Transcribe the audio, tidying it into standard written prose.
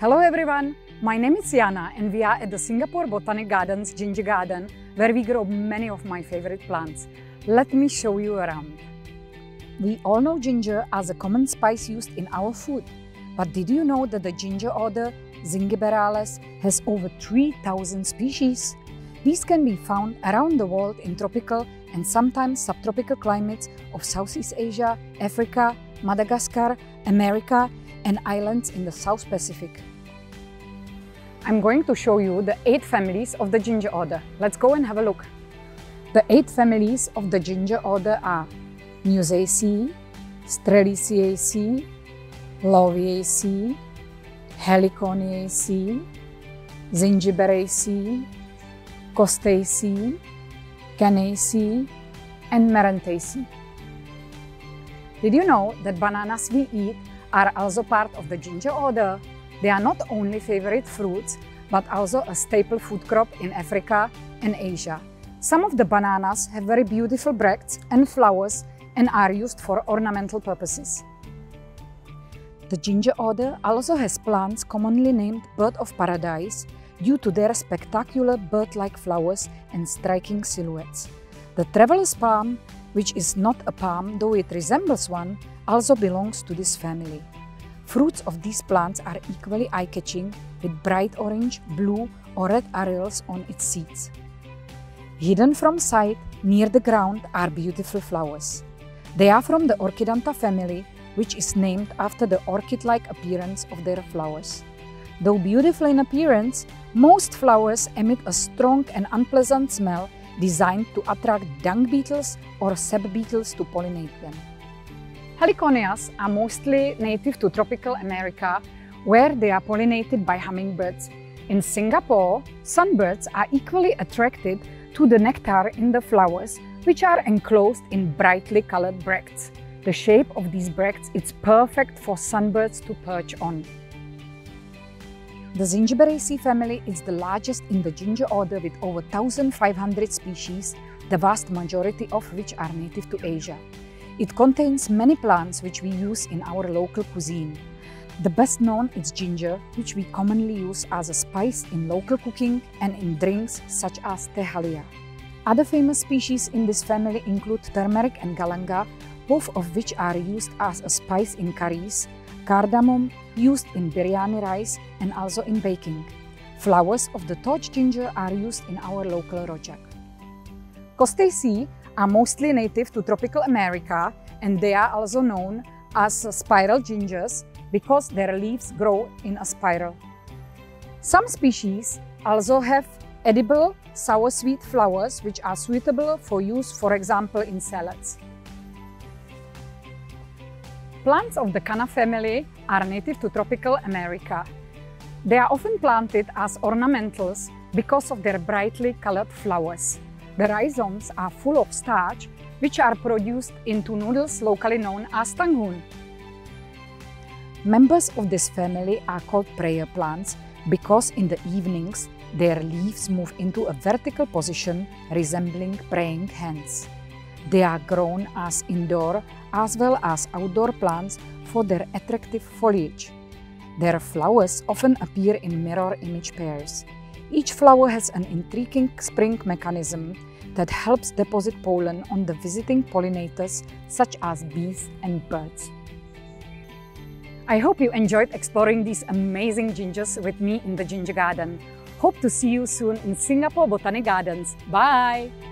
Hello everyone, my name is Jana and we are at the Singapore Botanic Gardens Ginger Garden, where we grow many of my favorite plants. Let me show you around. We all know ginger as a common spice used in our food, but did you know that the ginger order Zingiberales has over 3,000 species? These can be found around the world in tropical and sometimes subtropical climates of Southeast Asia, Africa, Madagascar, America, and islands in the South Pacific. I'm going to show you the 8 families of the ginger order. Let's go and have a look. The 8 families of the ginger order are Musaceae, Strelitziaceae, Lowiaceae, Heliconiaceae, Zingiberaceae, Costaceae, Canaceae, and Marantaceae. Did you know that bananas we eat are also part of the ginger order? They are not only favorite fruits, but also a staple food crop in Africa and Asia. Some of the bananas have very beautiful bracts and flowers and are used for ornamental purposes. The ginger order also has plants commonly named bird of paradise due to their spectacular bird-like flowers and striking silhouettes. The traveler's palm, which is not a palm though it resembles one, also belongs to this family. Fruits of these plants are equally eye-catching, with bright orange, blue or red arils on its seeds. Hidden from sight, near the ground, are beautiful flowers. They are from the Orchidantha family, which is named after the orchid-like appearance of their flowers. Though beautiful in appearance, most flowers emit a strong and unpleasant smell designed to attract dung beetles or sap beetles to pollinate them. Heliconias are mostly native to tropical America, where they are pollinated by hummingbirds. In Singapore, sunbirds are equally attracted to the nectar in the flowers, which are enclosed in brightly colored bracts. The shape of these bracts is perfect for sunbirds to perch on. The Zingiberaceae family is the largest in the ginger order, with over 1,500 species, the vast majority of which are native to Asia. It contains many plants which we use in our local cuisine. The best known is ginger, which we commonly use as a spice in local cooking and in drinks such as teh halia. Other famous species in this family include turmeric and galanga, both of which are used as a spice in curries, cardamom, used in biryani rice and also in baking. Flowers of the torch ginger are used in our local rojak. Costaceae are mostly native to tropical America, and they are also known as spiral gingers because their leaves grow in a spiral. Some species also have edible sour-sweet flowers which are suitable for use, for example, in salads. Plants of the Canna family are native to tropical America. They are often planted as ornamentals because of their brightly colored flowers. The rhizomes are full of starch, which are produced into noodles locally known as tanghuan. Members of this family are called prayer plants because in the evenings their leaves move into a vertical position resembling praying hands. They are grown as indoor as well as outdoor plants for their attractive foliage. Their flowers often appear in mirror image pairs. Each flower has an intriguing spring mechanism that helps deposit pollen on the visiting pollinators such as bees and birds. I hope you enjoyed exploring these amazing gingers with me in the Ginger Garden. Hope to see you soon in Singapore Botanic Gardens. Bye!